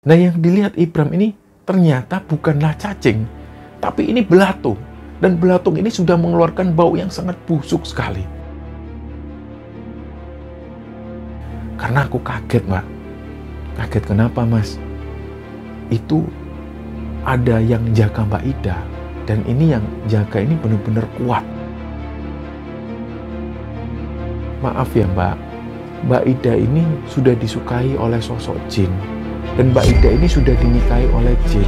Nah, yang dilihat Ibrahim ini ternyata bukanlah cacing, tapi ini belatung. Dan belatung ini sudah mengeluarkan bau yang sangat busuk sekali. Karena aku kaget, Mbak. Kaget kenapa, Mas? Itu ada yang jaga Mbak Ida. Dan ini yang jaga ini benar-benar kuat. Maaf ya, Mbak. Mbak Ida ini sudah disukai oleh sosok jin. Dan Mbak Ida ini sudah dinikahi oleh jin.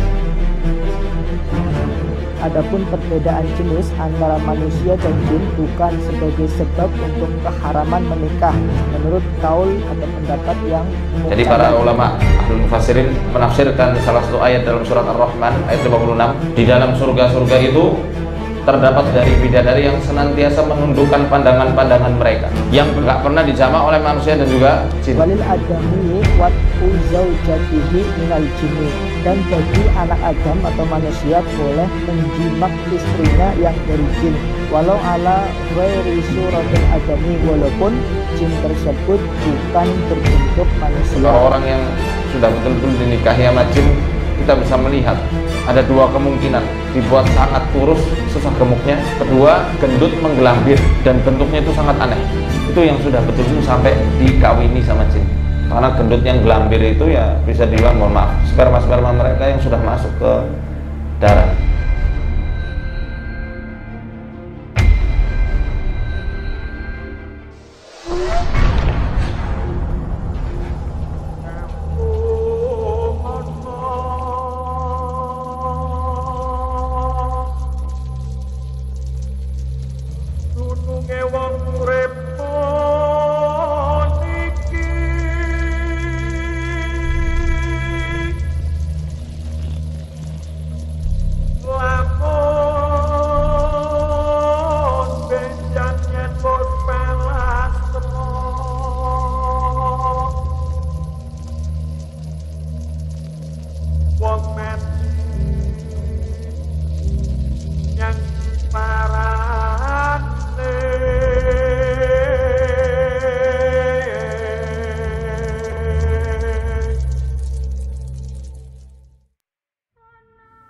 Adapun perbedaan jenis antara manusia dan jin bukan sebagai sebab untuk keharaman menikah menurut kaul atau pendapat yang jadi para ulama ahlul mufassirin menafsirkan salah satu ayat dalam surat Ar-Rahman ayat 56 di dalam surga-surga itu terdapat dari bidadari yang senantiasa menundukkan pandangan-pandangan mereka yang tidak pernah dijama oleh manusia dan juga jin. Walil adami wat'u zaujatihi minal jinni, dan bagi anak Adam atau manusia boleh menjimak istrinya yang dari jin walau ala ghairi suratil adami, walaupun jin tersebut bukan berbentuk manusia. Kalau orang yang sudah betul-betul dinikahi sama jin, kita bisa melihat ada dua kemungkinan: dibuat sangat kurus, susah gemuknya; kedua, gendut, menggelambir, dan bentuknya itu sangat aneh. Itu yang sudah betul-betul sampai dikawini sama jin. Karena gendut yang gelambir itu ya bisa dibilang, mohon maaf, sperma-sperma mereka yang sudah masuk ke darah.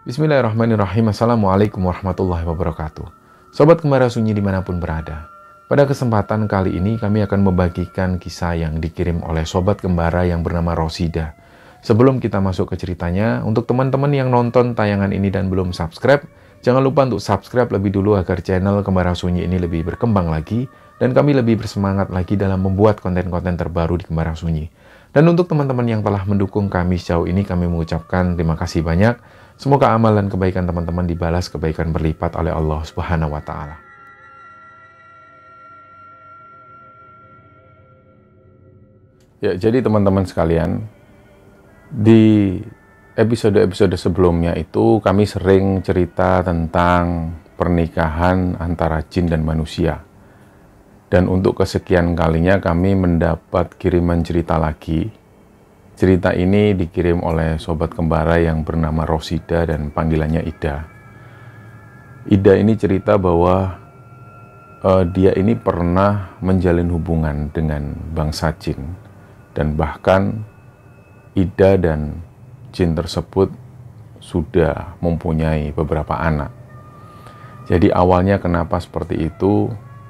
Bismillahirrahmanirrahim. Assalamualaikum warahmatullahi wabarakatuh. Sobat Kembara Sunyi dimanapun berada. Pada kesempatan kali ini kami akan membagikan kisah yang dikirim oleh sobat Kembara yang bernama Rosida. Sebelum kita masuk ke ceritanya, untuk teman-teman yang nonton tayangan ini dan belum subscribe, jangan lupa untuk subscribe lebih dulu agar channel Kembara Sunyi ini lebih berkembang lagi dan kami lebih bersemangat lagi dalam membuat konten-konten terbaru di Kembara Sunyi. Dan untuk teman-teman yang telah mendukung kami sejauh ini, kami mengucapkan terima kasih banyak. Semoga amal dan kebaikan teman-teman dibalas kebaikan berlipat oleh Allah Subhanahu wa Ta'ala. Ya, jadi teman-teman sekalian, di episode-episode sebelumnya itu kami sering cerita tentang pernikahan antara jin dan manusia. Dan untuk kesekian kalinya kami mendapat kiriman cerita lagi. Cerita ini dikirim oleh sobat Kembara yang bernama Rosida dan panggilannya Ida. Ida ini cerita bahwa dia ini pernah menjalin hubungan dengan bangsa jin. Dan bahkan Ida dan jin tersebut sudah mempunyai beberapa anak. Jadi awalnya kenapa seperti itu,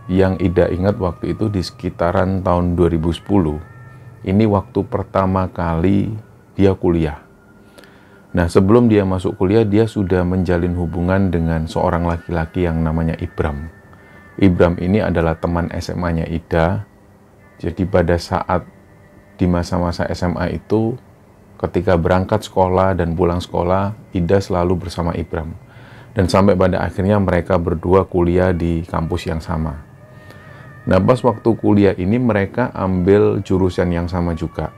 yang Ida ingat waktu itu di sekitaran tahun 2010. Ini waktu pertama kali dia kuliah. Nah, sebelum dia masuk kuliah, dia sudah menjalin hubungan dengan seorang laki-laki yang namanya Ibrahim. Ibrahim ini adalah teman SMA-nya Ida. Jadi pada saat di masa-masa SMA itu, ketika berangkat sekolah dan pulang sekolah, Ida selalu bersama Ibrahim. Dan sampai pada akhirnya mereka berdua kuliah di kampus yang sama. Nah, pas waktu kuliah ini mereka ambil jurusan yang sama juga.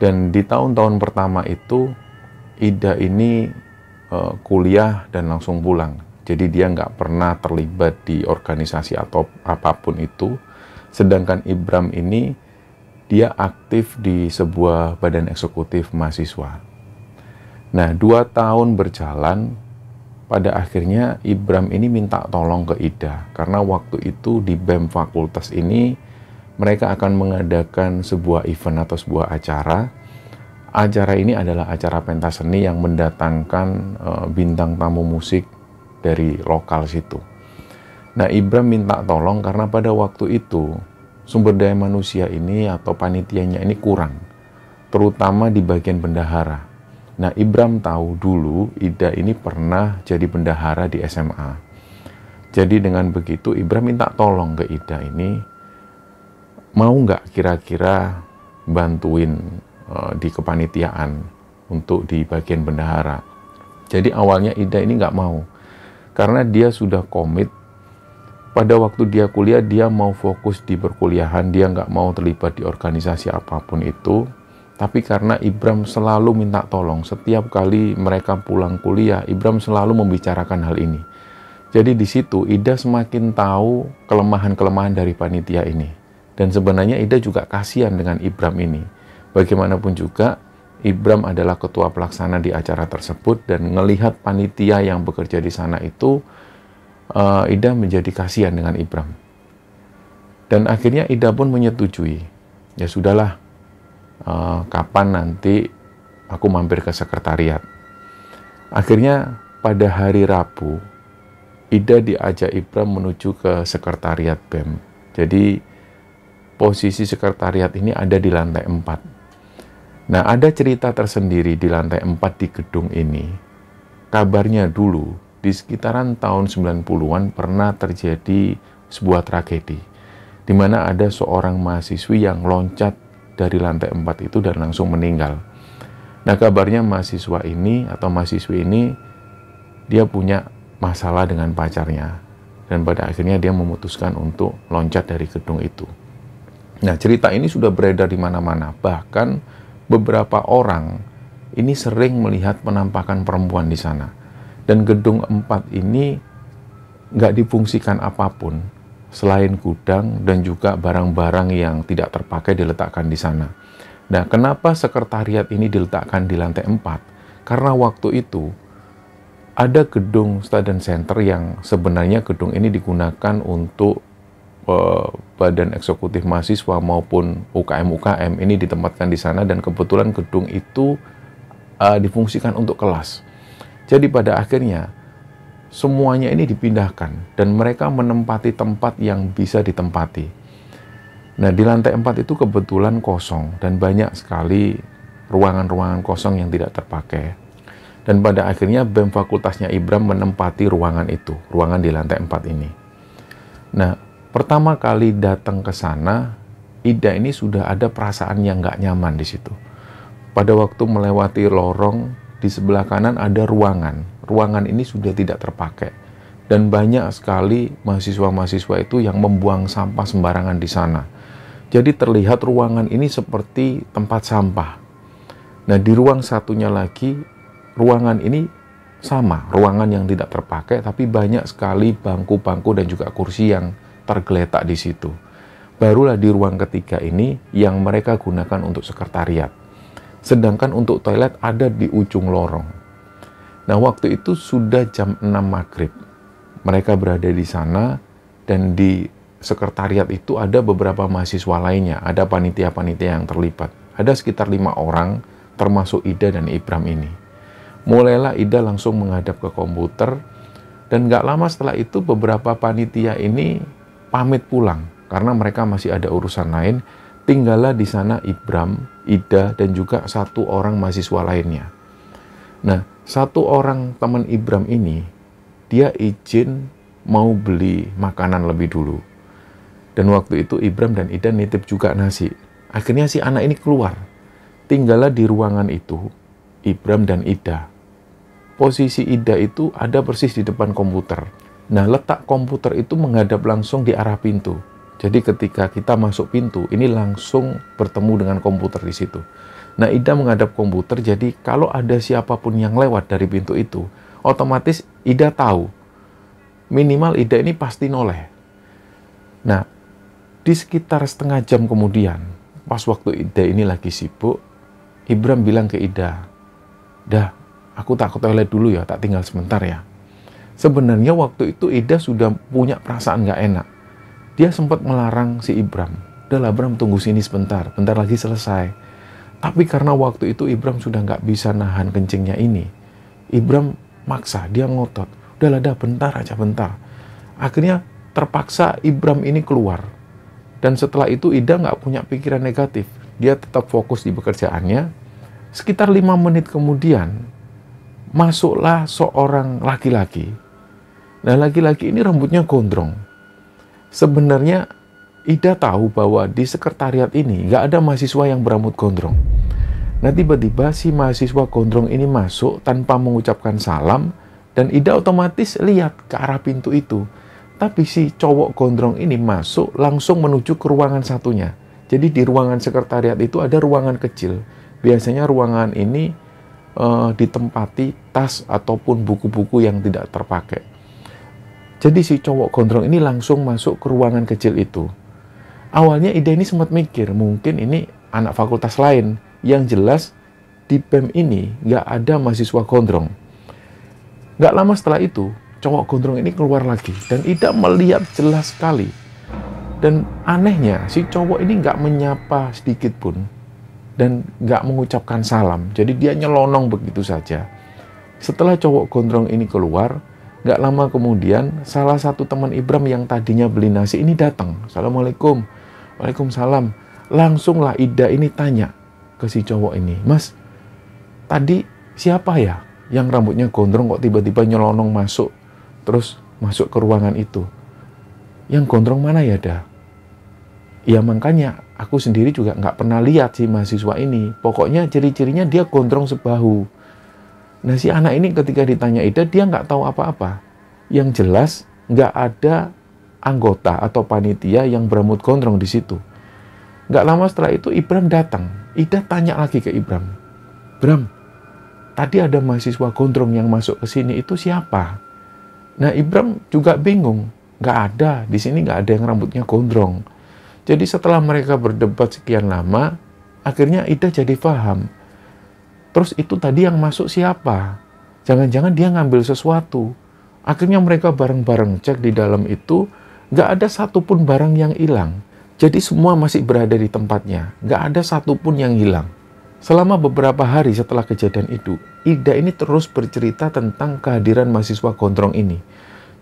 Dan di tahun-tahun pertama itu, Ida ini kuliah dan langsung pulang. Jadi dia nggak pernah terlibat di organisasi atau apapun itu. Sedangkan Ibrahim ini, dia aktif di sebuah badan eksekutif mahasiswa. Nah, 2 tahun berjalan, pada akhirnya Ibrahim ini minta tolong ke Ida karena waktu itu di BEM fakultas ini mereka akan mengadakan sebuah event atau sebuah acara. Acara ini adalah acara pentas seni yang mendatangkan bintang tamu musik dari lokal situ. Nah, Ibram minta tolong karena pada waktu itu sumber daya manusia ini atau panitianya ini kurang, terutama di bagian bendahara. Nah, Ibram tahu dulu Ida ini pernah jadi bendahara di SMA. Jadi dengan begitu Ibram minta tolong ke Ida ini, mau nggak kira-kira bantuin di kepanitiaan untuk di bagian bendahara. Jadi awalnya Ida ini nggak mau, karena dia sudah komit. Pada waktu dia kuliah, dia mau fokus di perkuliahan, dia nggak mau terlibat di organisasi apapun itu. Tapi karena Ibram selalu minta tolong, setiap kali mereka pulang kuliah, Ibram selalu membicarakan hal ini. Jadi di situ Ida semakin tahu kelemahan-kelemahan dari panitia ini. Dan sebenarnya Ida juga kasihan dengan Ibram ini. Bagaimanapun juga, Ibram adalah ketua pelaksana di acara tersebut dan ngelihat panitia yang bekerja di sana itu, Ida menjadi kasihan dengan Ibram. Dan akhirnya Ida pun menyetujui. Ya sudahlah, kapan nanti aku mampir ke sekretariat. Akhirnya pada hari Rabu, Ida diajak Ibram menuju ke sekretariat BEM. Jadi posisi sekretariat ini ada di lantai 4. Nah, ada cerita tersendiri di lantai 4 di gedung ini. Kabarnya dulu di sekitaran tahun 90-an pernah terjadi sebuah tragedi di mana ada seorang mahasiswi yang loncat dari lantai 4 itu dan langsung meninggal. Nah, kabarnya mahasiswi ini dia punya masalah dengan pacarnya dan pada akhirnya dia memutuskan untuk loncat dari gedung itu. Nah, cerita ini sudah beredar di mana-mana, bahkan beberapa orang ini sering melihat penampakan perempuan di sana. Dan gedung 4 ini nggak difungsikan apapun selain gudang dan juga barang-barang yang tidak terpakai diletakkan di sana. Nah, kenapa sekretariat ini diletakkan di lantai 4? Karena waktu itu ada gedung Student Center yang sebenarnya gedung ini digunakan untuk badan eksekutif mahasiswa maupun UKM-UKM ini ditempatkan di sana dan kebetulan gedung itu difungsikan untuk kelas. Jadi pada akhirnya semuanya ini dipindahkan dan mereka menempati tempat yang bisa ditempati. Nah, di lantai 4 itu kebetulan kosong dan banyak sekali ruangan-ruangan kosong yang tidak terpakai. Dan pada akhirnya BEM fakultasnya Ibram menempati ruangan itu, ruangan di lantai 4 ini. Nah, pertama kali datang ke sana, Ida ini sudah ada perasaan yang nggak nyaman di situ. Pada waktu melewati lorong, di sebelah kanan ada ruangan. Ruangan ini sudah tidak terpakai. Dan banyak sekali mahasiswa-mahasiswa itu yang membuang sampah sembarangan di sana. Jadi terlihat ruangan ini seperti tempat sampah. Nah, di ruang satunya lagi, ruangan ini sama. Ruangan yang tidak terpakai, tapi banyak sekali bangku-bangku dan juga kursi yang tergeletak di situ. Barulah di ruang ketiga ini yang mereka gunakan untuk sekretariat. Sedangkan untuk toilet ada di ujung lorong. Nah, waktu itu sudah jam 6 maghrib. Mereka berada di sana dan di sekretariat itu ada beberapa mahasiswa lainnya. Ada panitia-panitia yang terlibat. Ada sekitar 5 orang termasuk Ida dan Ibram ini. Mulailah Ida langsung menghadap ke komputer. Dan gak lama setelah itu beberapa panitia ini pamit pulang. Karena mereka masih ada urusan lain. Tinggallah di sana Ibram, Ida, dan juga 1 orang mahasiswa lainnya. Nah, 1 orang teman Ibram ini, dia izin mau beli makanan lebih dulu. Dan waktu itu Ibram dan Ida nitip juga nasi. Akhirnya si anak ini keluar. Tinggallah di ruangan itu, Ibram dan Ida. Posisi Ida itu ada persis di depan komputer. Nah, letak komputer itu menghadap langsung di arah pintu. Jadi ketika kita masuk pintu, ini langsung bertemu dengan komputer di situ. Nah, Ida menghadap komputer, jadi kalau ada siapapun yang lewat dari pintu itu, otomatis Ida tahu. Minimal Ida ini pasti noleh. Nah, di sekitar setengah jam kemudian, pas waktu Ida ini lagi sibuk, Ibram bilang ke Ida, "Dah, aku tak ke toilet dulu ya, tak tinggal sebentar ya." Sebenarnya waktu itu Ida sudah punya perasaan nggak enak. Dia sempat melarang si Ibram. "Udah lah Bram, tunggu sini sebentar. Bentar lagi selesai." Tapi karena waktu itu Ibrahim sudah nggak bisa nahan kencingnya ini. Ibrahim maksa, dia ngotot. Udahlah dah, bentar aja, bentar. Akhirnya terpaksa Ibrahim ini keluar. Dan setelah itu Ida nggak punya pikiran negatif. Dia tetap fokus di pekerjaannya. Sekitar 5 menit kemudian, masuklah seorang laki-laki. Nah, laki-laki ini rambutnya gondrong. Sebenarnya Ida tahu bahwa di sekretariat ini nggak ada mahasiswa yang berambut gondrong. Nah, tiba-tiba si mahasiswa gondrong ini masuk tanpa mengucapkan salam, dan Ida otomatis lihat ke arah pintu itu. Tapi si cowok gondrong ini masuk langsung menuju ke ruangan satunya. Jadi di ruangan sekretariat itu ada ruangan kecil. Biasanya ruangan ini ditempati tas ataupun buku-buku yang tidak terpakai. Jadi si cowok gondrong ini langsung masuk ke ruangan kecil itu. Awalnya Ida ini sempat mikir, mungkin ini anak fakultas lain. Yang jelas, di BEM ini nggak ada mahasiswa gondrong. Nggak lama setelah itu, cowok gondrong ini keluar lagi. Dan Ida melihat jelas sekali. Dan anehnya, si cowok ini nggak menyapa sedikit pun. Dan nggak mengucapkan salam. Jadi dia nyelonong begitu saja. Setelah cowok gondrong ini keluar, nggak lama kemudian, salah satu teman Ibrahim yang tadinya beli nasi ini datang. Assalamualaikum. Waalaikumsalam. Langsunglah Ida ini tanya ke si cowok ini. Mas, tadi siapa ya yang rambutnya gondrong kok tiba-tiba nyelonong masuk, terus masuk ke ruangan itu? Yang gondrong mana ya, dah? Ya makanya aku sendiri juga nggak pernah lihat si mahasiswa ini. Pokoknya ciri-cirinya dia gondrong sebahu. Nah, si anak ini ketika ditanya Ida, dia nggak tahu apa-apa. Yang jelas, nggak ada anggota atau panitia yang berambut gondrong di situ. Nggak lama setelah itu, Ibrahim datang. Ida tanya lagi ke Ibrahim. Bram, tadi ada mahasiswa gondrong yang masuk ke sini, itu siapa? Nah, Ibrahim juga bingung. Nggak ada, di sini nggak ada yang rambutnya gondrong. Jadi setelah mereka berdebat sekian lama, akhirnya Ida jadi paham. Terus itu tadi yang masuk siapa? Jangan-jangan dia ngambil sesuatu. Akhirnya mereka bareng-bareng cek di dalam itu, nggak ada satupun barang yang hilang. Jadi semua masih berada di tempatnya, nggak ada satupun yang hilang. Selama beberapa hari setelah kejadian itu, Ida ini terus bercerita tentang kehadiran mahasiswa gondrong ini.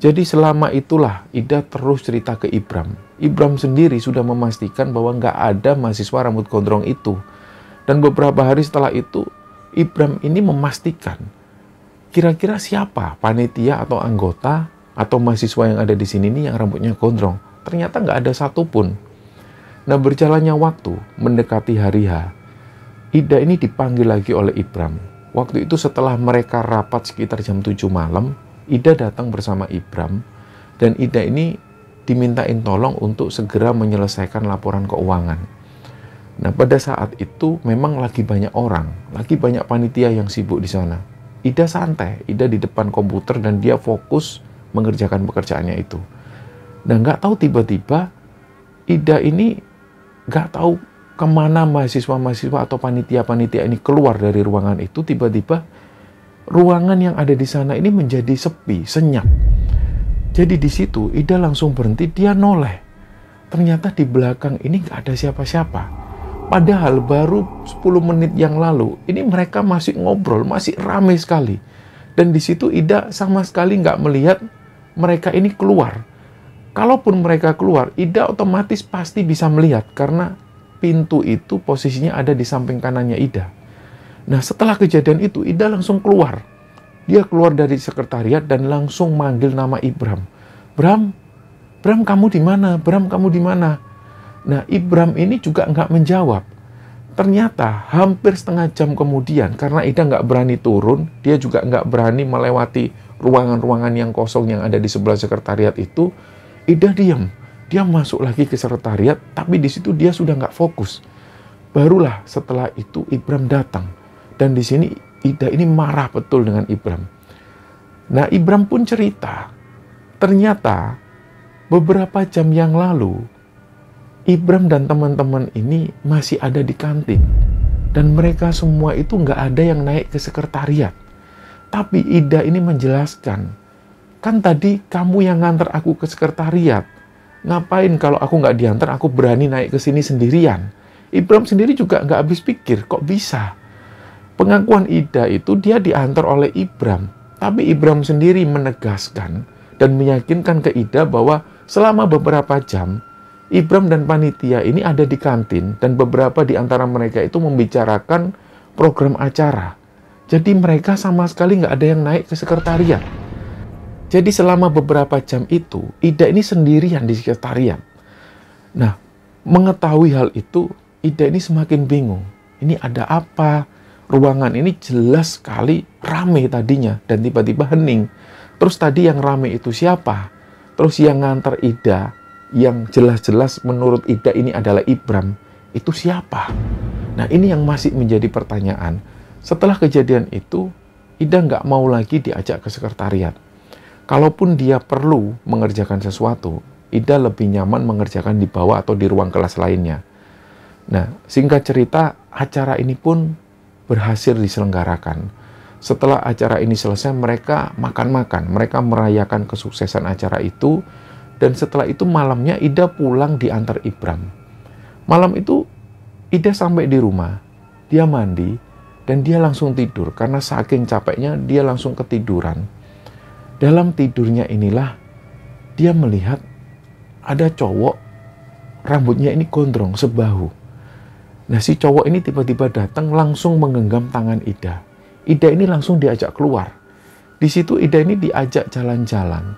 Jadi selama itulah Ida terus cerita ke Ibrahim. Ibrahim sendiri sudah memastikan bahwa nggak ada mahasiswa rambut gondrong itu. Dan beberapa hari setelah itu, Ibrahim ini memastikan kira-kira siapa panitia atau anggota atau mahasiswa yang ada di sini nih yang rambutnya gondrong. Ternyata nggak ada satupun. Nah, berjalannya waktu mendekati hari H, Ida ini dipanggil lagi oleh Ibrahim. Waktu itu setelah mereka rapat sekitar jam 7 malam, Ida datang bersama Ibrahim, dan Ida ini dimintain tolong untuk segera menyelesaikan laporan keuangan. Nah, pada saat itu memang lagi banyak orang, lagi banyak panitia yang sibuk di sana. Ida santai, Ida di depan komputer dan dia fokus mengerjakan pekerjaannya itu. Nah, nggak tahu tiba-tiba Ida ini nggak tahu kemana mahasiswa-mahasiswa atau panitia-panitia ini keluar dari ruangan itu. Tiba-tiba ruangan yang ada di sana ini menjadi sepi, senyap. Jadi di situ Ida langsung berhenti, dia noleh. Ternyata di belakang ini nggak ada siapa-siapa. Padahal baru 10 menit yang lalu, ini mereka masih ngobrol, masih ramai sekali. Dan di situ Ida sama sekali nggak melihat mereka ini keluar. Kalaupun mereka keluar, Ida otomatis pasti bisa melihat karena pintu itu posisinya ada di samping kanannya Ida. Nah, setelah kejadian itu, Ida langsung keluar. Dia keluar dari sekretariat dan langsung manggil nama Ibrahim. Bram, Bram kamu di mana? Bram kamu di mana? Nah, Ibrahim ini juga nggak menjawab. Ternyata hampir setengah jam kemudian, karena Ida nggak berani turun, dia juga nggak berani melewati ruangan-ruangan yang kosong yang ada di sebelah sekretariat itu, Ida diam. Dia masuk lagi ke sekretariat, tapi di situ dia sudah nggak fokus. Barulah setelah itu Ibrahim datang. Dan di sini Ida ini marah betul dengan Ibrahim. Nah, Ibrahim pun cerita. Ternyata beberapa jam yang lalu, Ibrahim dan teman-teman ini masih ada di kantin. Dan mereka semua itu nggak ada yang naik ke sekretariat. Tapi Ida ini menjelaskan, kan tadi kamu yang nganter aku ke sekretariat. Ngapain kalau aku nggak diantar, aku berani naik ke sini sendirian. Ibrahim sendiri juga nggak habis pikir, kok bisa? Pengakuan Ida itu dia diantar oleh Ibrahim, tapi Ibrahim sendiri menegaskan dan meyakinkan ke Ida bahwa selama beberapa jam, Ibrahim dan panitia ini ada di kantin dan beberapa di antara mereka itu membicarakan program acara. Jadi mereka sama sekali nggak ada yang naik ke sekretariat. Jadi selama beberapa jam itu, Ida ini sendirian di sekretariat. Nah, mengetahui hal itu, Ida ini semakin bingung. Ini ada apa? Ruangan ini jelas sekali rame tadinya dan tiba-tiba hening. Terus tadi yang rame itu siapa? Terus yang nganter Ida, yang jelas-jelas menurut Ida ini adalah Ibrahim, itu siapa? Nah, ini yang masih menjadi pertanyaan. Setelah kejadian itu, Ida nggak mau lagi diajak ke sekretariat. Kalaupun dia perlu mengerjakan sesuatu, Ida lebih nyaman mengerjakan di bawah atau di ruang kelas lainnya. Nah, singkat cerita, acara ini pun berhasil diselenggarakan. Setelah acara ini selesai, mereka makan-makan, mereka merayakan kesuksesan acara itu, dan setelah itu malamnya Ida pulang diantar Ibrahim. Malam itu Ida sampai di rumah, dia mandi, dan dia langsung tidur karena saking capeknya dia langsung ketiduran. Dalam tidurnya inilah dia melihat ada cowok rambutnya ini gondrong sebahu. Nah, si cowok ini tiba-tiba datang langsung menggenggam tangan Ida. Ida ini langsung diajak keluar. Di situ Ida ini diajak jalan-jalan.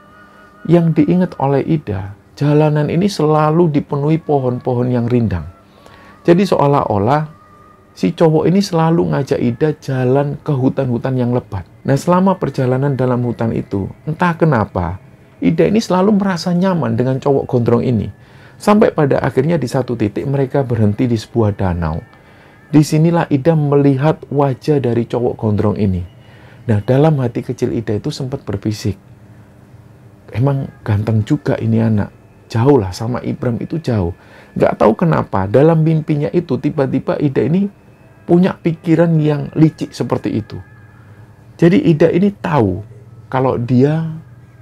Yang diingat oleh Ida, jalanan ini selalu dipenuhi pohon-pohon yang rindang. Jadi seolah-olah si cowok ini selalu ngajak Ida jalan ke hutan-hutan yang lebat. Nah, selama perjalanan dalam hutan itu, entah kenapa, Ida ini selalu merasa nyaman dengan cowok gondrong ini. Sampai pada akhirnya di satu titik mereka berhenti di sebuah danau. Disinilah Ida melihat wajah dari cowok gondrong ini. Nah, dalam hati kecil Ida itu sempat berbisik, emang ganteng juga ini anak. Jauh lah sama Ibrahim itu jauh. Gak tahu kenapa dalam mimpinya itu tiba-tiba Ida ini punya pikiran yang licik seperti itu. Jadi Ida ini tahu kalau dia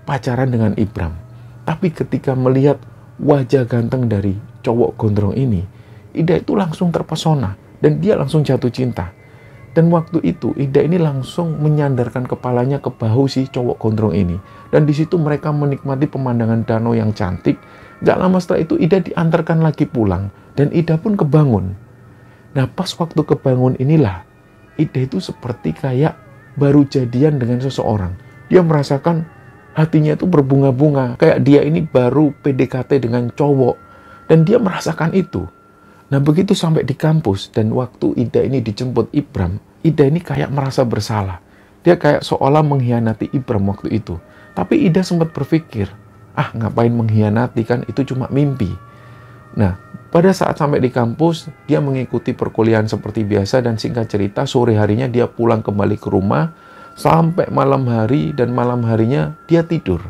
pacaran dengan Ibrahim. Tapi ketika melihat wajah ganteng dari cowok gondrong ini, Ida itu langsung terpesona dan dia langsung jatuh cinta. Dan waktu itu Ida ini langsung menyandarkan kepalanya ke bahu si cowok gondrong ini. Dan di situ mereka menikmati pemandangan danau yang cantik. Gak lama setelah itu Ida diantarkan lagi pulang dan Ida pun kebangun. Nah, pas waktu kebangun inilah Ida itu seperti kayak baru jadian dengan seseorang. Dia merasakan hatinya itu berbunga-bunga, kayak dia ini baru PDKT dengan cowok, dan dia merasakan itu. Nah, begitu sampai di kampus dan waktu Ida ini dijemput Ibrahim, Ida ini kayak merasa bersalah. Dia kayak seolah mengkhianati Ibrahim waktu itu. Tapi Ida sempat berpikir, ah ngapain mengkhianati, kan itu cuma mimpi. Nah, pada saat sampai di kampus, dia mengikuti perkuliahan seperti biasa dan singkat cerita sore harinya dia pulang kembali ke rumah sampai malam hari dan malam harinya dia tidur.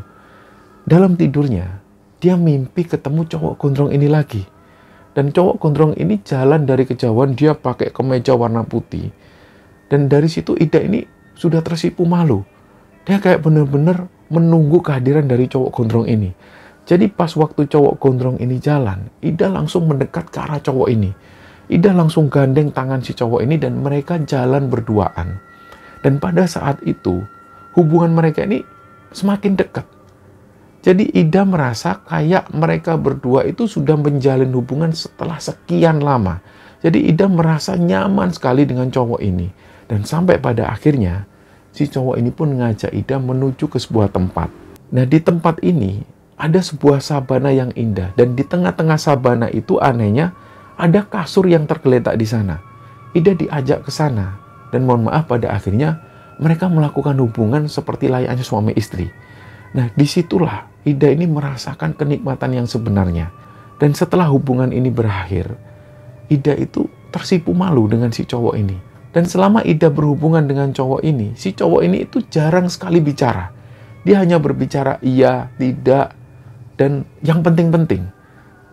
Dalam tidurnya, dia mimpi ketemu cowok gondrong ini lagi. Dan cowok gondrong ini jalan dari kejauhan, dia pakai kemeja warna putih. Dan dari situ Ida ini sudah tersipu malu. Dia kayak bener-bener menunggu kehadiran dari cowok gondrong ini. Jadi pas waktu cowok gondrong ini jalan, Ida langsung mendekat ke arah cowok ini. Ida langsung gandeng tangan si cowok ini dan mereka jalan berduaan. Dan pada saat itu, hubungan mereka ini semakin dekat. Jadi Ida merasa kayak mereka berdua itu sudah menjalin hubungan setelah sekian lama. Jadi Ida merasa nyaman sekali dengan cowok ini. Dan sampai pada akhirnya, si cowok ini pun ngajak Ida menuju ke sebuah tempat. Nah, di tempat ini ada sebuah sabana yang indah. Dan di tengah-tengah sabana itu anehnya ada kasur yang tergeletak di sana. Ida diajak ke sana. Dan mohon maaf, pada akhirnya mereka melakukan hubungan seperti layaknya suami istri. Nah, disitulah Ida ini merasakan kenikmatan yang sebenarnya. Dan setelah hubungan ini berakhir, Ida itu tersipu malu dengan si cowok ini. Dan selama Ida berhubungan dengan cowok ini, si cowok ini itu jarang sekali bicara. Dia hanya berbicara iya, tidak, dan yang penting-penting.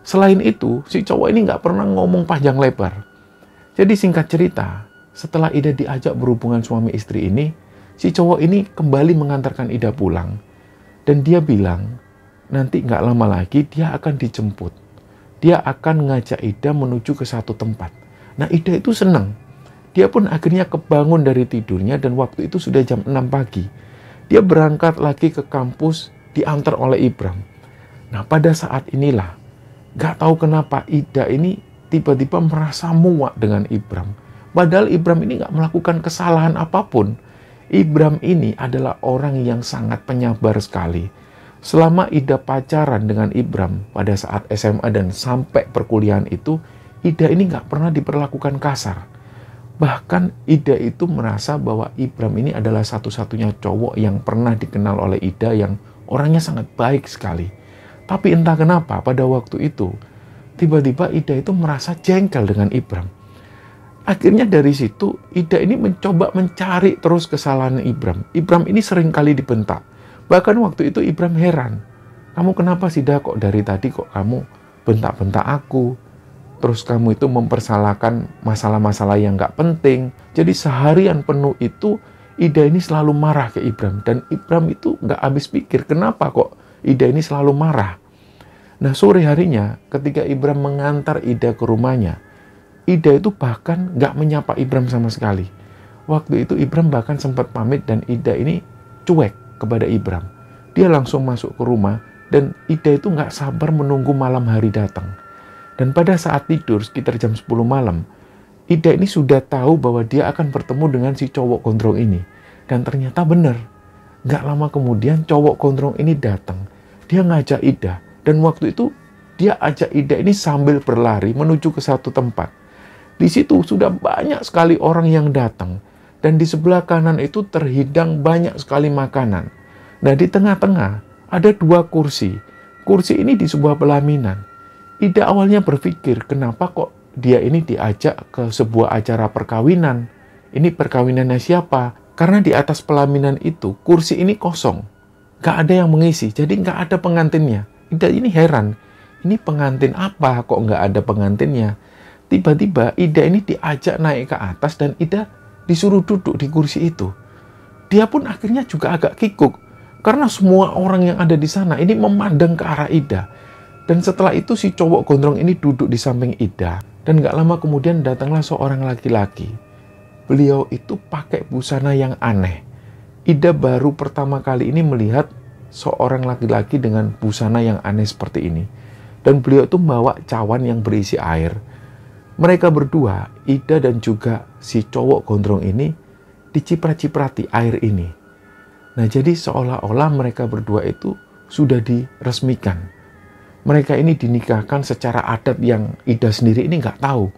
Selain itu, si cowok ini nggak pernah ngomong panjang lebar. Jadi singkat cerita, setelah Ida diajak berhubungan suami istri ini, si cowok ini kembali mengantarkan Ida pulang. Dan dia bilang, nanti nggak lama lagi dia akan dijemput. Dia akan ngajak Ida menuju ke satu tempat. Nah, Ida itu senang. Dia pun akhirnya kebangun dari tidurnya dan waktu itu sudah jam 6 pagi. Dia berangkat lagi ke kampus, diantar oleh Ibrahim. Nah, pada saat inilah, gak tahu kenapa Ida ini tiba-tiba merasa muak dengan Ibrahim. Padahal Ibrahim ini gak melakukan kesalahan apapun. Ibrahim ini adalah orang yang sangat penyabar sekali. Selama Ida pacaran dengan Ibrahim pada saat SMA dan sampai perkuliahan itu, Ida ini gak pernah diperlakukan kasar. Bahkan Ida itu merasa bahwa Ibrahim ini adalah satu-satunya cowok yang pernah dikenal oleh Ida yang orangnya sangat baik sekali. Tapi entah kenapa pada waktu itu, tiba-tiba Ida itu merasa jengkel dengan Ibrahim. Akhirnya dari situ Ida ini mencoba mencari terus kesalahan Ibrahim. Ibrahim ini seringkali dibentak. Bahkan waktu itu Ibrahim heran. Kamu kenapa sih Da, kok dari tadi kok kamu bentak-bentak aku? Terus kamu itu mempersalahkan masalah-masalah yang nggak penting. Jadi seharian penuh itu Ida ini selalu marah ke Ibrahim. Dan Ibrahim itu nggak habis pikir kenapa kok Ida ini selalu marah. Nah, sore harinya ketika Ibrahim mengantar Ida ke rumahnya, Ida itu bahkan nggak menyapa Ibrahim sama sekali. Waktu itu Ibrahim bahkan sempat pamit dan Ida ini cuek kepada Ibrahim. Dia langsung masuk ke rumah dan Ida itu nggak sabar menunggu malam hari datang. Dan pada saat tidur sekitar jam 10 malam, Ida ini sudah tahu bahwa dia akan bertemu dengan si cowok gondrong ini. Dan ternyata benar. Gak lama kemudian cowok gondrong ini datang. Dia ngajak Ida. Dan waktu itu dia ajak Ida ini sambil berlari menuju ke satu tempat. Di situ sudah banyak sekali orang yang datang. Dan di sebelah kanan itu terhidang banyak sekali makanan. Nah, di tengah-tengah ada dua kursi. Kursi ini di sebuah pelaminan. Ida awalnya berpikir, kenapa kok dia ini diajak ke sebuah acara perkawinan? Ini perkawinannya siapa? Karena di atas pelaminan itu, kursi ini kosong. Nggak ada yang mengisi, jadi nggak ada pengantinnya. Ida ini heran, ini pengantin apa kok nggak ada pengantinnya? Tiba-tiba Ida ini diajak naik ke atas dan Ida disuruh duduk di kursi itu. Dia pun akhirnya juga agak kikuk, karena semua orang yang ada di sana ini memandang ke arah Ida. Dan setelah itu si cowok gondrong ini duduk di samping Ida. Dan gak lama kemudian datanglah seorang laki-laki. Beliau itu pakai busana yang aneh. Ida baru pertama kali ini melihat seorang laki-laki dengan busana yang aneh seperti ini. Dan beliau itu membawa cawan yang berisi air. Mereka berdua, Ida dan juga si cowok gondrong ini, diciprat-ciprati air ini. Nah, jadi seolah-olah mereka berdua itu sudah diresmikan. Mereka ini dinikahkan secara adat yang Ida sendiri ini nggak tahu.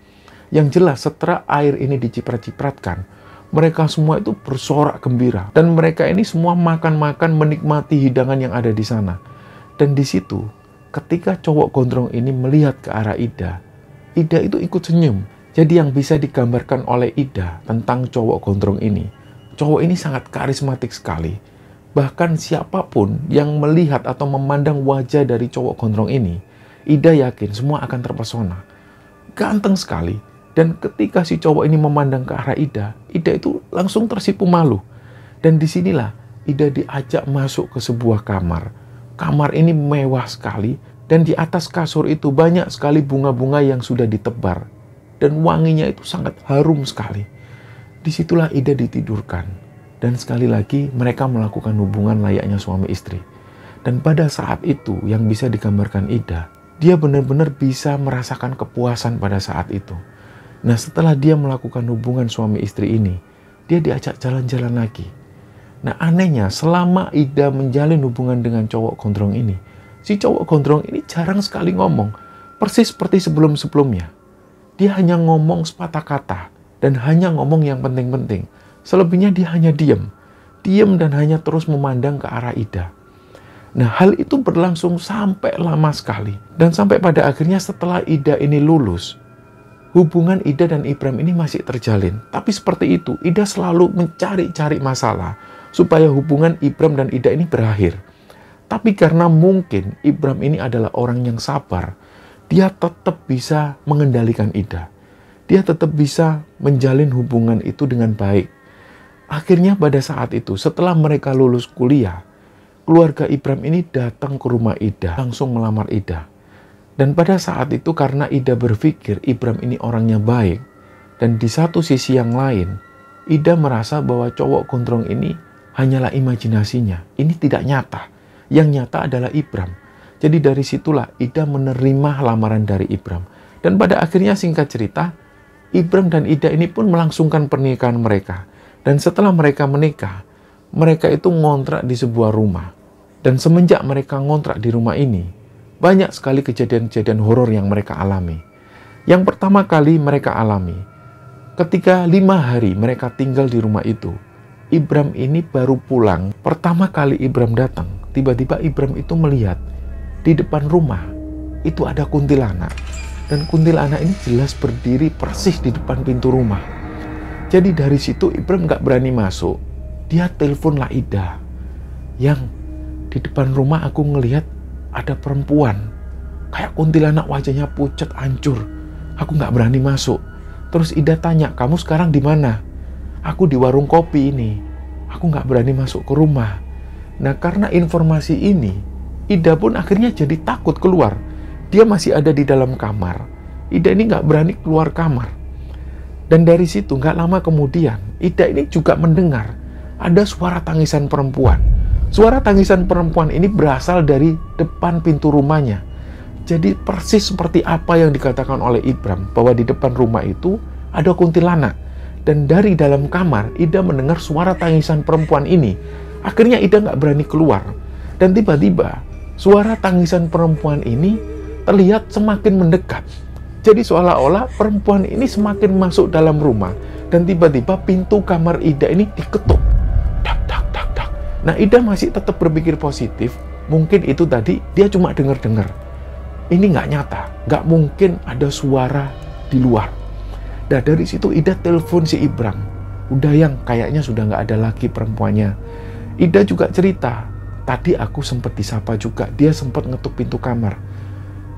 Yang jelas setelah air ini diciprat-cipratkan, mereka semua itu bersorak gembira. Dan mereka ini semua makan-makan menikmati hidangan yang ada di sana. Dan di situ ketika cowok gondrong ini melihat ke arah Ida, Ida itu ikut senyum. Jadi yang bisa digambarkan oleh Ida tentang cowok gondrong ini, cowok ini sangat karismatik sekali. Bahkan siapapun yang melihat atau memandang wajah dari cowok gondrong ini, Ida yakin semua akan terpesona. Ganteng sekali. Dan ketika si cowok ini memandang ke arah Ida, Ida itu langsung tersipu malu. Dan disinilah Ida diajak masuk ke sebuah kamar. Kamar ini mewah sekali. Dan di atas kasur itu banyak sekali bunga-bunga yang sudah ditebar. Dan wanginya itu sangat harum sekali. Disitulah Ida ditidurkan. Dan sekali lagi mereka melakukan hubungan layaknya suami istri. Dan pada saat itu yang bisa digambarkan Ida, dia benar-benar bisa merasakan kepuasan pada saat itu. Nah, setelah dia melakukan hubungan suami istri ini, dia diajak jalan-jalan lagi. Nah, anehnya selama Ida menjalin hubungan dengan cowok gondrong ini, si cowok gondrong ini jarang sekali ngomong, persis seperti sebelum-sebelumnya. Dia hanya ngomong sepatah kata dan hanya ngomong yang penting-penting. Selebihnya dia hanya diam dan hanya terus memandang ke arah Ida. Nah, hal itu berlangsung sampai lama sekali. Dan sampai pada akhirnya setelah Ida ini lulus, hubungan Ida dan Ibrahim ini masih terjalin. Tapi seperti itu, Ida selalu mencari-cari masalah supaya hubungan Ibrahim dan Ida ini berakhir. Tapi karena mungkin Ibrahim ini adalah orang yang sabar, dia tetap bisa mengendalikan Ida. Dia tetap bisa menjalin hubungan itu dengan baik. Akhirnya pada saat itu, setelah mereka lulus kuliah, keluarga Ibrahim ini datang ke rumah Ida, langsung melamar Ida. Dan pada saat itu karena Ida berpikir Ibrahim ini orangnya baik, Dan di satu sisi yang lain, Ida merasa bahwa cowok gondrong ini hanyalah imajinasinya. Ini tidak nyata. Yang nyata adalah Ibrahim. Jadi dari situlah Ida menerima lamaran dari Ibrahim. Dan pada akhirnya singkat cerita, Ibrahim dan Ida ini pun melangsungkan pernikahan mereka. Dan setelah mereka menikah, mereka itu ngontrak di sebuah rumah. Dan semenjak mereka ngontrak di rumah ini, banyak sekali kejadian-kejadian horor yang mereka alami. Yang pertama kali mereka alami, ketika 5 hari mereka tinggal di rumah itu, Ibrahim ini baru pulang. Pertama kali Ibrahim datang, tiba-tiba Ibrahim itu melihat di depan rumah itu ada kuntilanak. Dan kuntilanak ini jelas berdiri persis di depan pintu rumah. Jadi dari situ Ibrahim nggak berani masuk. Dia teleponlah Ida. Yang di depan rumah aku ngelihat ada perempuan. Kayak kuntilanak, wajahnya pucat, hancur. Aku nggak berani masuk. Terus Ida tanya, kamu sekarang di mana? Aku di warung kopi ini. Aku nggak berani masuk ke rumah. Nah, karena informasi ini, Ida pun akhirnya jadi takut keluar. Dia masih ada di dalam kamar. Ida ini nggak berani keluar kamar. Dan dari situ nggak lama kemudian, Ida ini juga mendengar ada suara tangisan perempuan. Suara tangisan perempuan ini berasal dari depan pintu rumahnya. Jadi persis seperti apa yang dikatakan oleh Ibrahim, bahwa di depan rumah itu ada kuntilanak. Dan dari dalam kamar, Ida mendengar suara tangisan perempuan ini. Akhirnya Ida nggak berani keluar. Dan tiba-tiba suara tangisan perempuan ini terlihat semakin mendekat. Jadi seolah-olah perempuan ini semakin masuk dalam rumah. Dan tiba-tiba pintu kamar Ida ini diketuk. Nah, Ida masih tetap berpikir positif. Mungkin itu tadi dia cuma dengar-dengar. Ini nggak nyata. Nggak mungkin ada suara di luar. Nah, dari situ Ida telepon si Ibrahim. Udah, yang kayaknya sudah nggak ada lagi perempuannya. Ida juga cerita, tadi aku sempat disapa juga. Dia sempat ngetuk pintu kamar.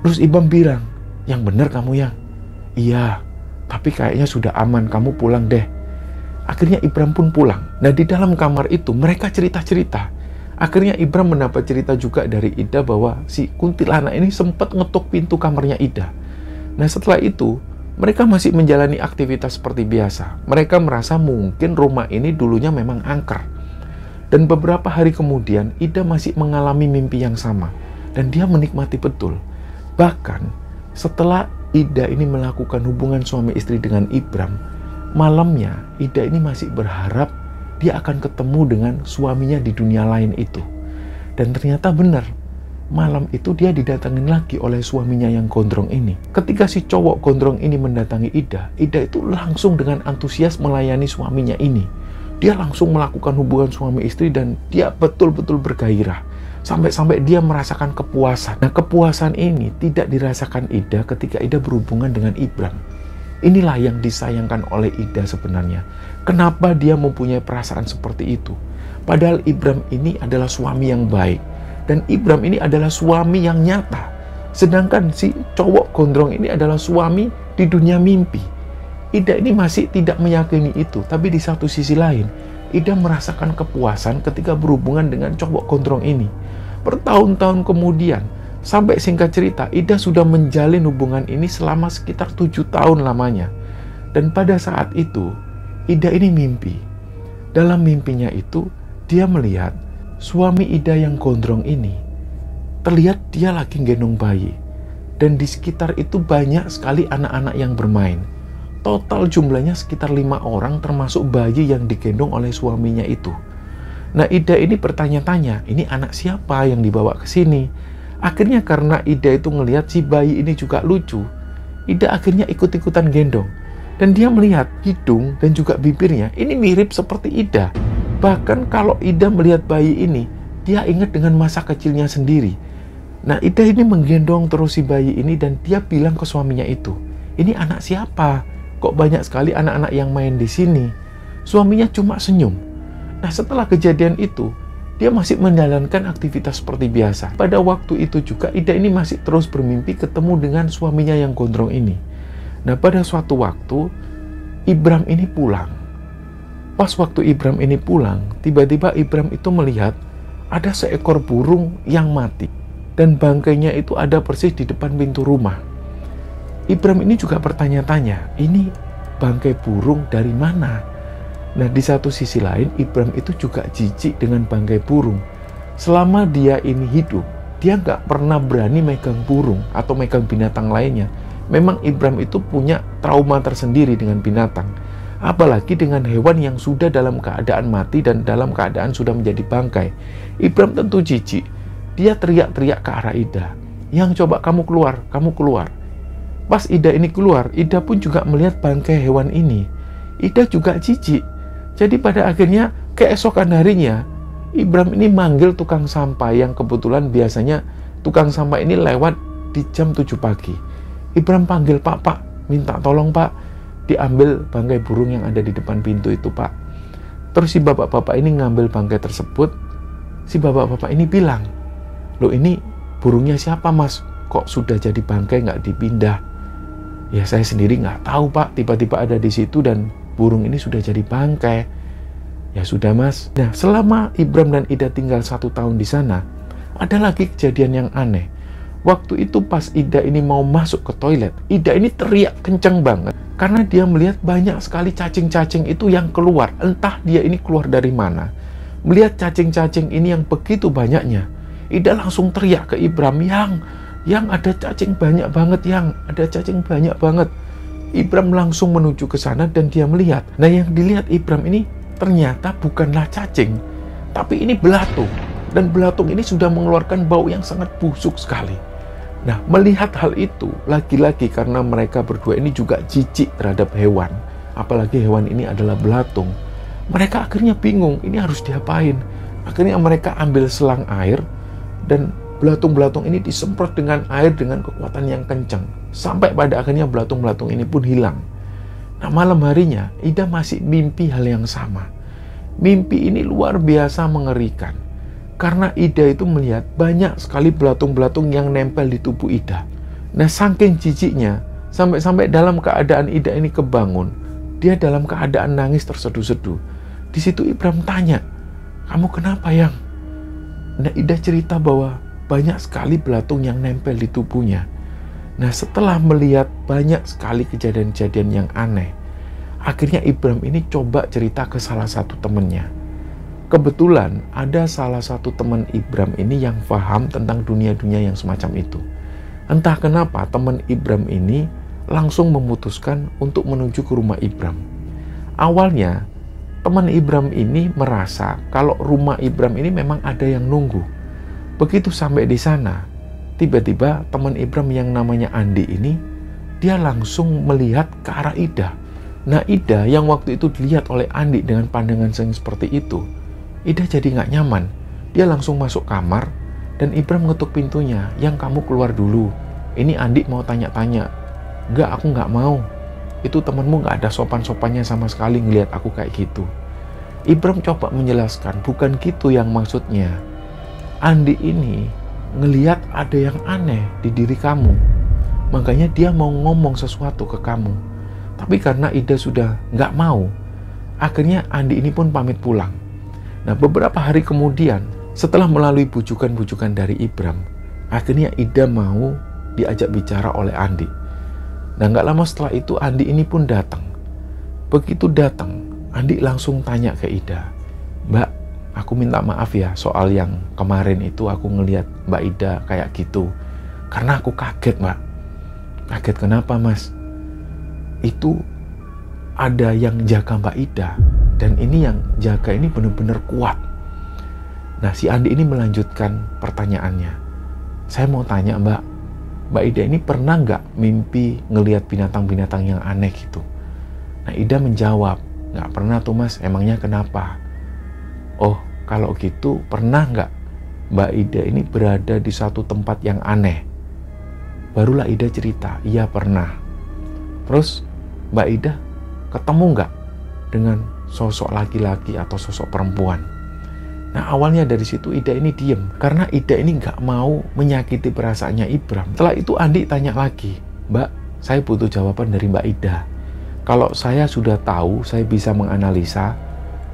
Terus Ibrahim bilang, yang bener kamu, yang? Iya, tapi kayaknya sudah aman. Kamu pulang deh. Akhirnya Ibrahim pun pulang. Nah, di dalam kamar itu mereka cerita-cerita. Akhirnya Ibrahim mendapat cerita juga dari Ida bahwa si kuntilanak ini sempat ngetuk pintu kamarnya Ida. Nah, setelah itu mereka masih menjalani aktivitas seperti biasa. Mereka merasa mungkin rumah ini dulunya memang angker. Dan beberapa hari kemudian Ida masih mengalami mimpi yang sama. Dan dia menikmati betul. Bahkan setelah Ida ini melakukan hubungan suami istri dengan Ibrahim, malamnya Ida ini masih berharap dia akan ketemu dengan suaminya di dunia lain itu. Dan ternyata benar, malam itu dia didatangin lagi oleh suaminya yang gondrong ini. Ketika si cowok gondrong ini mendatangi Ida, Ida itu langsung dengan antusias melayani suaminya ini. Dia langsung melakukan hubungan suami istri dan dia betul-betul bergairah. Sampai-sampai dia merasakan kepuasan. Nah, kepuasan ini tidak dirasakan Ida ketika Ida berhubungan dengan Ibrahim. Inilah yang disayangkan oleh Ida sebenarnya. Kenapa dia mempunyai perasaan seperti itu? Padahal Ibrahim ini adalah suami yang baik. Dan Ibrahim ini adalah suami yang nyata. Sedangkan si cowok gondrong ini adalah suami di dunia mimpi. Ida ini masih tidak meyakini itu. Tapi di satu sisi lain, Ida merasakan kepuasan ketika berhubungan dengan cowok gondrong ini. Bertahun-tahun kemudian, sampai singkat cerita, Ida sudah menjalin hubungan ini selama sekitar 7 tahun lamanya. Dan pada saat itu, Ida ini mimpi. Dalam mimpinya itu, dia melihat suami Ida yang gondrong ini. Terlihat dia lagi gendong bayi. Dan di sekitar itu banyak sekali anak-anak yang bermain. Total jumlahnya sekitar 5 orang, termasuk bayi yang digendong oleh suaminya itu. Nah, Ida ini bertanya-tanya, ini anak siapa yang dibawa ke sini? Akhirnya karena Ida itu ngelihat si bayi ini juga lucu, Ida akhirnya ikut-ikutan gendong. Dan dia melihat hidung dan juga bibirnya ini mirip seperti Ida. Bahkan kalau Ida melihat bayi ini, dia ingat dengan masa kecilnya sendiri. Nah, Ida ini menggendong terus si bayi ini dan dia bilang ke suaminya itu, ini anak siapa? Kok banyak sekali anak-anak yang main di sini? Suaminya cuma senyum. Nah, setelah kejadian itu, dia masih menjalankan aktivitas seperti biasa. Pada waktu itu juga Ida ini masih terus bermimpi ketemu dengan suaminya yang gondrong ini. Nah, pada suatu waktu Ibrahim ini pulang. Pas waktu Ibrahim ini pulang, tiba-tiba Ibrahim itu melihat ada seekor burung yang mati. Dan bangkainya itu ada persis di depan pintu rumah. Ibrahim ini juga bertanya-tanya, ini bangkai burung dari mana. Nah, di satu sisi lain Ibrahim itu juga jijik dengan bangkai burung. Selama dia ini hidup, dia nggak pernah berani megang burung atau megang binatang lainnya. Memang Ibrahim itu punya trauma tersendiri dengan binatang, apalagi dengan hewan yang sudah dalam keadaan mati dan dalam keadaan sudah menjadi bangkai. Ibrahim tentu jijik. Dia teriak-teriak ke arah Ida, yang coba kamu keluar, kamu keluar. Pas Ida ini keluar, Ida pun juga melihat bangkai hewan ini. Ida juga jijik. Jadi pada akhirnya keesokan harinya, Ibrahim ini manggil tukang sampah yang kebetulan biasanya tukang sampah ini lewat di jam 7 pagi. Ibrahim panggil, "Pak, Pak, minta tolong Pak, diambil bangkai burung yang ada di depan pintu itu Pak." Terus si bapak-bapak ini ngambil bangkai tersebut. Si bapak-bapak ini bilang, "Loh, ini burungnya siapa Mas? Kok sudah jadi bangkai nggak dipindah?" "Ya saya sendiri nggak tahu Pak, tiba-tiba ada di situ dan burung ini sudah jadi bangkai." "Ya sudah Mas." Nah, selama Ibrahim dan Ida tinggal 1 tahun di sana, ada lagi kejadian yang aneh. Waktu itu pas Ida ini mau masuk ke toilet, Ida ini teriak kenceng banget karena dia melihat banyak sekali cacing-cacing itu yang keluar. Entah dia ini keluar dari mana. Melihat cacing-cacing ini yang begitu banyaknya, Ida langsung teriak ke Ibrahim, Yang ada cacing banyak banget, yang ada cacing banyak banget. Ibrahim langsung menuju ke sana dan dia melihat. Nah, yang dilihat Ibrahim ini ternyata bukanlah cacing, tapi ini belatung. Dan belatung ini sudah mengeluarkan bau yang sangat busuk sekali. Nah, melihat hal itu, lagi-lagi karena mereka berdua ini juga jijik terhadap hewan, apalagi hewan ini adalah belatung, mereka akhirnya bingung, ini harus diapain. Akhirnya mereka ambil selang air dan belatung-belatung ini disemprot dengan air dengan kekuatan yang kencang. Sampai pada akhirnya belatung-belatung ini pun hilang. Nah, malam harinya Ida masih mimpi hal yang sama. Mimpi ini luar biasa mengerikan. Karena Ida itu melihat banyak sekali belatung-belatung yang nempel di tubuh Ida. Nah, saking jijiknya, sampai-sampai dalam keadaan Ida ini kebangun, dia dalam keadaan nangis terseduh-seduh. Di situ Ibrahim tanya, "Kamu kenapa Yang?" Nah, Ida cerita bahwa banyak sekali belatung yang nempel di tubuhnya. Nah, setelah melihat banyak sekali kejadian-kejadian yang aneh, akhirnya Ibrahim ini coba cerita ke salah satu temennya. Kebetulan ada salah satu teman Ibrahim ini yang paham tentang dunia-dunia yang semacam itu. Entah kenapa teman Ibrahim ini langsung memutuskan untuk menuju ke rumah Ibrahim. Awalnya teman Ibrahim ini merasa kalau rumah Ibrahim ini memang ada yang nunggu. Begitu sampai di sana, tiba-tiba teman Ibrahim yang namanya Andi ini, dia langsung melihat ke arah Ida. Nah, Ida yang waktu itu dilihat oleh Andi dengan pandangan yang seperti itu, Ida jadi nggak nyaman. Dia langsung masuk kamar dan Ibrahim ngetuk pintunya, "Yang, kamu keluar dulu. Ini Andi mau tanya-tanya." "Nggak, aku nggak mau. Itu temanmu nggak ada sopan-sopannya sama sekali ngelihat aku kayak gitu." Ibrahim coba menjelaskan, bukan gitu yang maksudnya. Andi ini ngelihat ada yang aneh di diri kamu. Makanya dia mau ngomong sesuatu ke kamu. Tapi karena Ida sudah nggak mau, akhirnya Andi ini pun pamit pulang. Nah, beberapa hari kemudian, setelah melalui bujukan-bujukan dari Ibrahim, akhirnya Ida mau diajak bicara oleh Andi. Nah, nggak lama setelah itu Andi ini pun datang. Begitu datang, Andi langsung tanya ke Ida, "Mbak, aku minta maaf ya soal yang kemarin itu aku ngelihat Mbak Ida kayak gitu. Karena aku kaget Mbak." "Kaget kenapa Mas?" "Itu ada yang jaga Mbak Ida. Dan ini yang jaga ini benar-benar kuat." Nah, si Andi ini melanjutkan pertanyaannya. "Saya mau tanya Mbak, Mbak Ida ini pernah nggak mimpi ngelihat binatang-binatang yang aneh gitu?" Nah, Ida menjawab, "Nggak pernah tuh Mas, emangnya kenapa?" "Oh, kalau gitu pernah nggak Mbak Ida ini berada di satu tempat yang aneh?" Barulah Ida cerita, "Iya pernah." "Terus Mbak Ida ketemu nggak dengan sosok laki-laki atau sosok perempuan?" Nah, awalnya dari situ Ida ini diem karena Ida ini nggak mau menyakiti perasaannya Ibrahim. Setelah itu Andi tanya lagi, "Mbak, saya butuh jawaban dari Mbak Ida. Kalau saya sudah tahu, saya bisa menganalisa.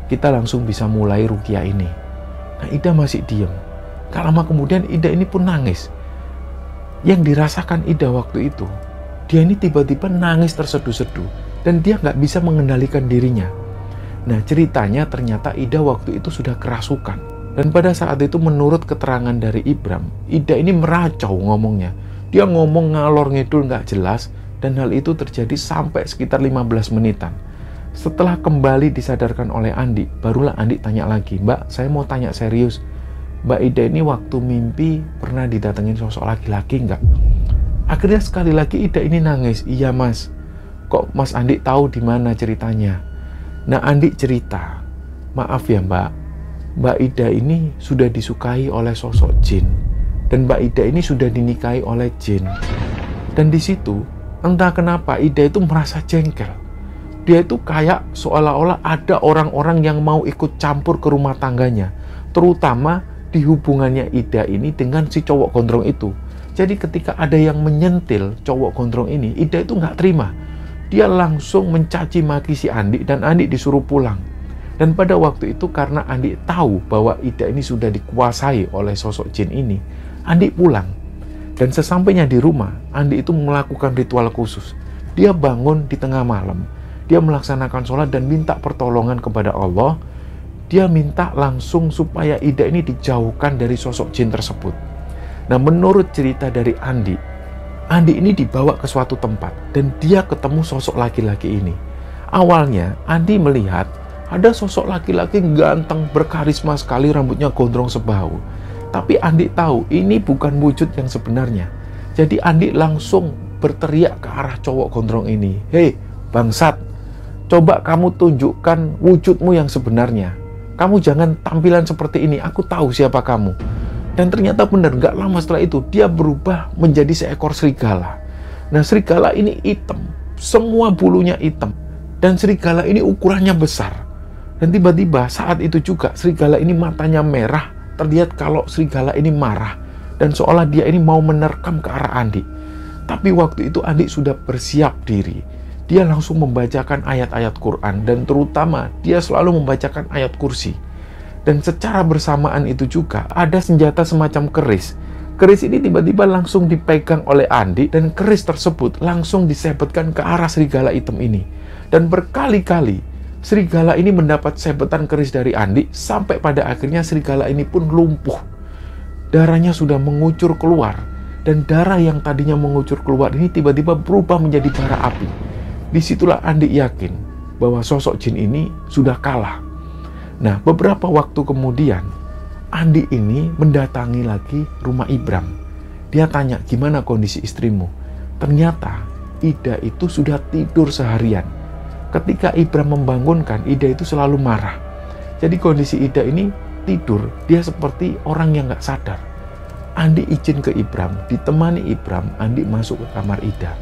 Kita langsung bisa mulai ruqyah ini." Nah, Ida masih diam. Gak lama kemudian Ida ini pun nangis. Yang dirasakan Ida waktu itu, dia ini tiba-tiba nangis terseduh-seduh. dan dia nggak bisa mengendalikan dirinya. Nah, ceritanya ternyata Ida waktu itu sudah kerasukan. Dan pada saat itu menurut keterangan dari Ibrahim, Ida ini meracau ngomongnya. Dia ngomong ngalor ngidul nggak jelas, dan hal itu terjadi sampai sekitar 15 menitan. Setelah kembali disadarkan oleh Andi, barulah Andi tanya lagi, "Mbak, saya mau tanya serius. Mbak Ida ini waktu mimpi pernah didatengin sosok laki-laki nggak?" Akhirnya sekali lagi Ida ini nangis. "Iya mas." "Kok mas Andi tahu di mana ceritanya?" Nah, Andi cerita, "Maaf ya Mbak Ida ini sudah disukai oleh sosok jin, dan Mbak Ida ini sudah dinikahi oleh jin." Dan di situ entah kenapa Ida itu merasa jengkel. Dia itu kayak seolah-olah ada orang-orang yang mau ikut campur ke rumah tangganya, terutama di hubungannya Ida ini dengan si cowok gondrong itu. Jadi ketika ada yang menyentil cowok gondrong ini, Ida itu nggak terima. Dia langsung mencaci maki si Andi, dan Andi disuruh pulang. Dan pada waktu itu karena Andi tahu bahwa Ida ini sudah dikuasai oleh sosok jin ini, Andi pulang. Dan sesampainya di rumah, Andi itu melakukan ritual khusus. Dia bangun di tengah malam, dia melaksanakan sholat dan minta pertolongan kepada Allah. Dia minta langsung supaya Ida ini dijauhkan dari sosok jin tersebut. Nah, menurut cerita dari Andi ini dibawa ke suatu tempat dan dia ketemu sosok laki-laki ini. Awalnya Andi melihat ada sosok laki-laki ganteng berkarisma sekali, rambutnya gondrong sebahu. Tapi Andi tahu ini bukan wujud yang sebenarnya. Jadi Andi langsung berteriak ke arah cowok gondrong ini, "Hei bangsat, coba kamu tunjukkan wujudmu yang sebenarnya. Kamu jangan tampilan seperti ini, aku tahu siapa kamu." Dan ternyata benar, gak lama setelah itu dia berubah menjadi seekor serigala. Nah, serigala ini hitam, semua bulunya hitam, dan serigala ini ukurannya besar. Dan tiba-tiba saat itu juga serigala ini matanya merah, terlihat kalau serigala ini marah, dan seolah dia ini mau menerkam ke arah Andi. Tapi waktu itu Andi sudah bersiap diri. Dia langsung membacakan ayat-ayat Quran, dan terutama dia selalu membacakan ayat kursi. Dan secara bersamaan itu juga ada senjata semacam keris. Keris ini tiba-tiba langsung dipegang oleh Andi, dan keris tersebut langsung disebetkan ke arah serigala hitam ini. Dan berkali-kali serigala ini mendapat sebetan keris dari Andi, sampai pada akhirnya serigala ini pun lumpuh. Darahnya sudah mengucur keluar, dan darah yang tadinya mengucur keluar ini tiba-tiba berubah menjadi bara api. Disitulah Andi yakin bahwa sosok jin ini sudah kalah. Nah, beberapa waktu kemudian Andi ini mendatangi lagi rumah Ibrahim. Dia tanya, "Gimana kondisi istrimu?" Ternyata Ida itu sudah tidur seharian. Ketika Ibrahim membangunkan, Ida itu selalu marah. Jadi kondisi Ida ini tidur, dia seperti orang yang nggak sadar. Andi izin ke Ibrahim, ditemani Ibrahim, Andi masuk ke kamar Ida.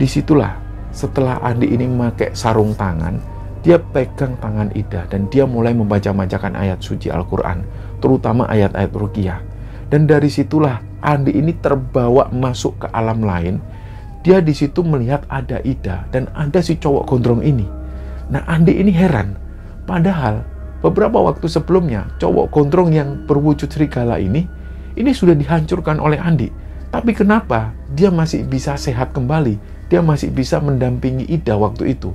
Disitulah setelah Andi ini memakai sarung tangan, dia pegang tangan Ida dan dia mulai membaca-bacakan ayat suci Al-Quran, terutama ayat-ayat ruqyah. Dan dari situlah Andi ini terbawa masuk ke alam lain. Dia di situ melihat ada Ida dan ada si cowok gondrong ini. Nah, Andi ini heran. Padahal beberapa waktu sebelumnya cowok gondrong yang berwujud serigala ini sudah dihancurkan oleh Andi. Tapi kenapa dia masih bisa sehat kembali? Dia masih bisa mendampingi Ida waktu itu.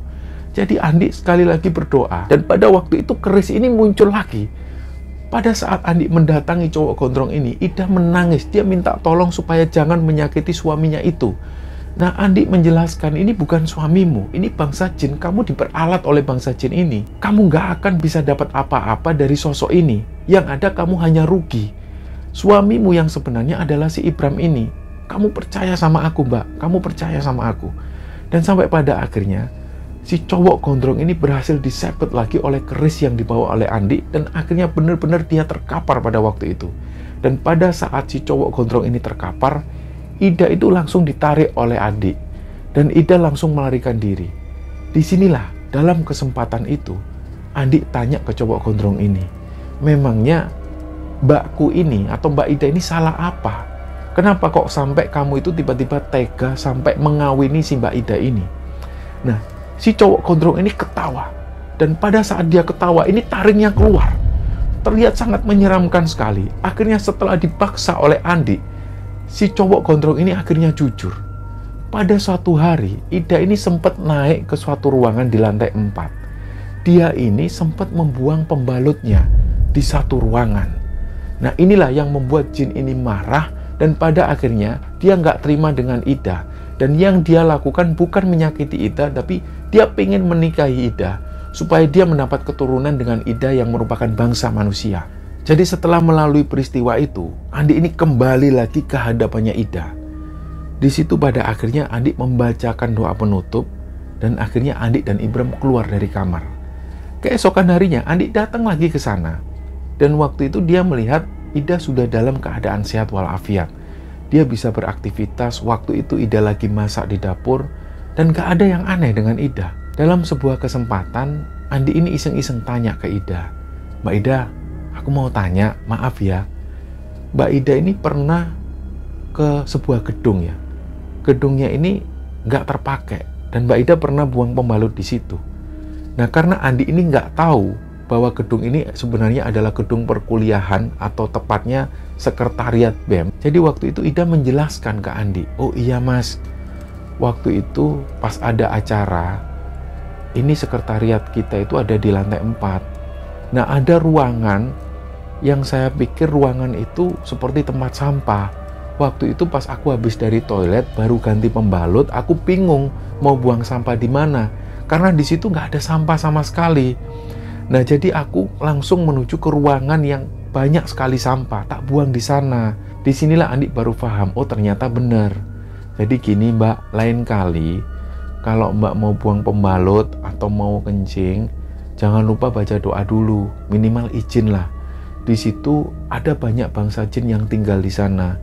Jadi Andi sekali lagi berdoa, dan pada waktu itu keris ini muncul lagi. Pada saat Andi mendatangi cowok gondrong ini, Ida menangis. Dia minta tolong supaya jangan menyakiti suaminya itu. Nah, Andi menjelaskan, "Ini bukan suamimu, ini bangsa jin. Kamu diperalat oleh bangsa jin ini. Kamu gak akan bisa dapat apa-apa dari sosok ini. Yang ada kamu hanya rugi. Suamimu yang sebenarnya adalah si Ibrahim ini. Kamu percaya sama aku mbak, kamu percaya sama aku." Dan sampai pada akhirnya si cowok gondrong ini berhasil disepet lagi oleh keris yang dibawa oleh Andi, dan akhirnya benar-benar dia terkapar pada waktu itu. Dan pada saat si cowok gondrong ini terkapar, Ida itu langsung ditarik oleh Andi, dan Ida langsung melarikan diri. Disinilah dalam kesempatan itu Andi tanya ke cowok gondrong ini, "Memangnya mbakku ini atau mbak Ida ini salah apa? Kenapa kok sampai kamu itu tiba-tiba tega sampai mengawini si mbak Ida ini?" Nah, si cowok gondrong ini ketawa, dan pada saat dia ketawa ini taringnya keluar. Terlihat sangat menyeramkan sekali. Akhirnya setelah dipaksa oleh Andi, si cowok gondrong ini akhirnya jujur. Pada suatu hari, Ida ini sempat naik ke suatu ruangan di lantai 4. Dia ini sempat membuang pembalutnya di satu ruangan. Nah, inilah yang membuat jin ini marah dan pada akhirnya dia nggak terima dengan Ida. Dan yang dia lakukan bukan menyakiti Ida, tapi dia pengen menikahi Ida supaya dia mendapat keturunan dengan Ida yang merupakan bangsa manusia. Jadi setelah melalui peristiwa itu, Andi ini kembali lagi ke hadapannya Ida. Di situ pada akhirnya Andi membacakan doa penutup dan akhirnya Andi dan Ibrahim keluar dari kamar. Keesokan harinya Andi datang lagi ke sana dan waktu itu dia melihat Ida sudah dalam keadaan sehat walafiat. Dia bisa beraktivitas, waktu itu Ida lagi masak di dapur dan gak ada yang aneh dengan Ida. Dalam sebuah kesempatan Andi ini iseng-iseng tanya ke Ida, "Mbak Ida, aku mau tanya, maaf ya, Mbak Ida ini pernah ke sebuah gedung ya? Gedungnya ini nggak terpakai dan Mbak Ida pernah buang pembalut di situ. Nah, karena Andi ini nggak tahu bahwa gedung ini sebenarnya adalah gedung perkuliahan atau tepatnya sekretariat BEM. Jadi waktu itu Ida menjelaskan ke Andi, "Oh iya mas, waktu itu pas ada acara, ini sekretariat kita itu ada di lantai 4. Nah, ada ruangan yang saya pikir ruangan itu seperti tempat sampah. Waktu itu pas aku habis dari toilet baru ganti pembalut, aku bingung mau buang sampah di mana karena di situ nggak ada sampah sama sekali. Nah jadi aku langsung menuju ke ruangan yang banyak sekali sampah, tak buang di sana." Disinilah Andi baru paham, oh ternyata benar. Jadi gini mbak, lain kali kalau mbak mau buang pembalut atau mau kencing, jangan lupa baca doa dulu, minimal izin lah. Di situ ada banyak bangsa jin yang tinggal di sana.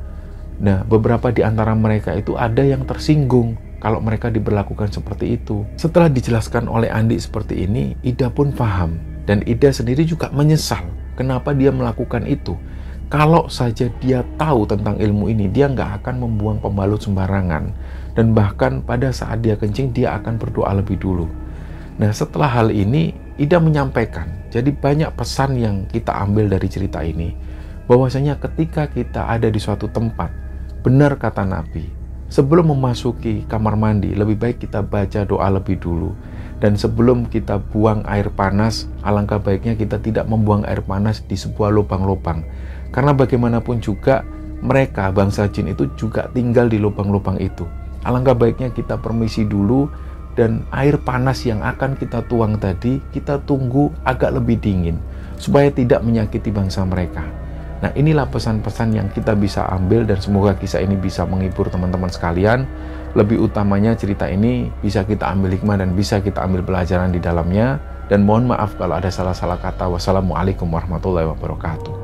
Nah, beberapa di antara mereka itu ada yang tersinggung kalau mereka diberlakukan seperti itu. Setelah dijelaskan oleh Andi seperti ini, Ida pun paham. Dan Ida sendiri juga menyesal kenapa dia melakukan itu. Kalau saja dia tahu tentang ilmu ini, dia nggak akan membuang pembalut sembarangan. Dan bahkan pada saat dia kencing, dia akan berdoa lebih dulu. Nah, setelah hal ini, Ida menyampaikan. Jadi banyak pesan yang kita ambil dari cerita ini. Bahwasanya ketika kita ada di suatu tempat, benar kata Nabi, sebelum memasuki kamar mandi lebih baik kita baca doa lebih dulu. Dan sebelum kita buang air panas, alangkah baiknya kita tidak membuang air panas di sebuah lubang-lubang. Karena bagaimanapun juga mereka bangsa jin itu juga tinggal di lubang-lubang itu. Alangkah baiknya kita permisi dulu dan air panas yang akan kita tuang tadi kita tunggu agak lebih dingin supaya tidak menyakiti bangsa mereka. Nah, inilah pesan-pesan yang kita bisa ambil dan semoga kisah ini bisa menghibur teman-teman sekalian. Lebih utamanya cerita ini bisa kita ambil hikmah dan bisa kita ambil pelajaran di dalamnya. Dan mohon maaf kalau ada salah-salah kata. Wassalamualaikum warahmatullahi wabarakatuh.